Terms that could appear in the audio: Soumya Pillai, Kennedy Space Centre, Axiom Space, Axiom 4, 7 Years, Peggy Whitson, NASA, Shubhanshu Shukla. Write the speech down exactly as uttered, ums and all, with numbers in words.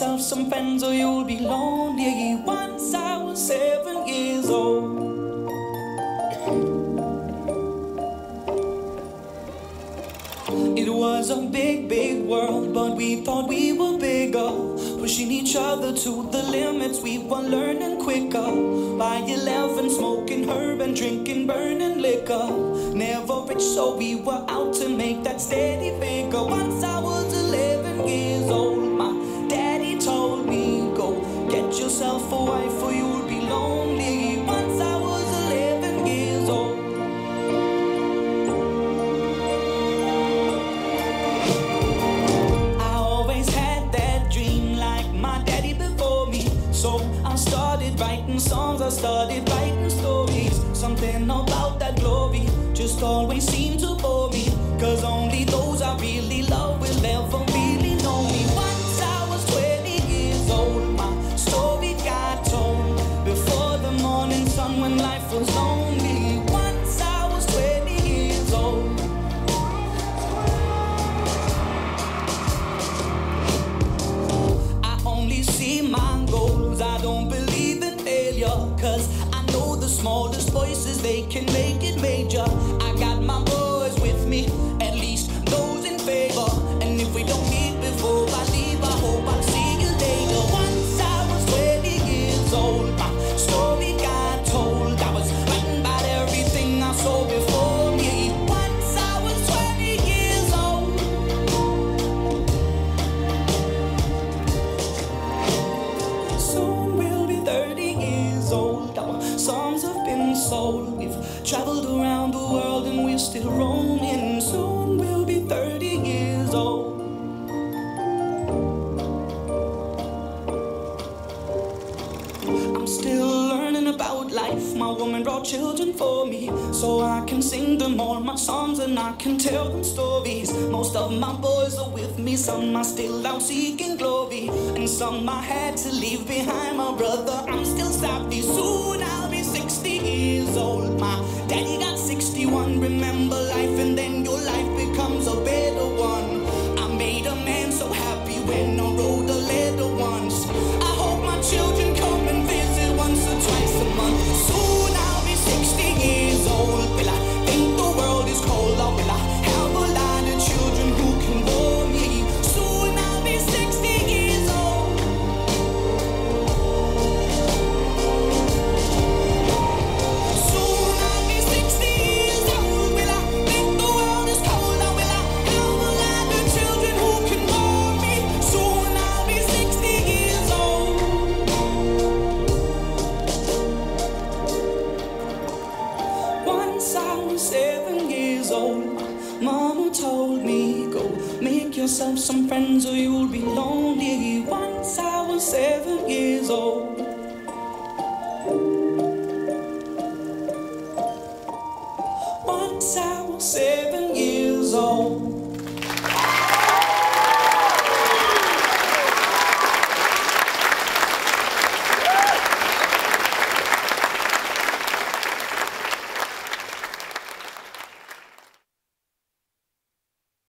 yourself some friends or you'll be lonely. Once I was seven years old. It was a big, big world, but we thought we were bigger, pushing each other to the limits. We were learning quicker. By eleven, smoking herb and drinking burning liquor. Never rich, so we were out to make that steady figure. Once I was eleven years old, my daddy told me, go get yourself a wife or you'll be lonely. Once I was eleven years old. Writing songs, I started writing stories. Something about that glory just always seemed to bore me, 'cause only those I really love will ever really know me. Once I was twenty years old, my story got told before the morning sun when life was lonely. Once I was twenty years old. I only see my goals, I don't believe, 'cause I know the smallest voices, they can make it major. I got my boys with me, at least those in favor. And if we don't meet before I leave, I hope I'll see you later. Once I was twenty years old, my story got told. I was writing about everything I saw before me. Once I was twenty years old. Soon we'll be thirty years old. Our songs have been sold. We've traveled around the world and we're still roaming. Soon we'll be thirty years old. I'm still learning about life. My woman brought children for me, so I can sing them all my songs and I can tell them stories. Most of my boys are with me. Some are still out seeking glory, and some I had to leave behind. My brother, I'm still savvy. Soon I'll be sixty years old. My daddy got sixty-one. Remember life, and then your life becomes a better one. I made a man so happy when I wrote a letter once. I hope my children come and visit once or twice a month. Soon I'll be sixty years old. Will I think the world is cold, or will I have a lot of children who can bore me? Soon I'll be sixty years old. Soon I'll be sixty years old. Will I think the world is cold, or will I have a lot of children who can bore me? Soon I'll be sixty years old. Once I was seven years old, Mama told me, go make yourself some friends or you'll be lonely. Once I was seven years old.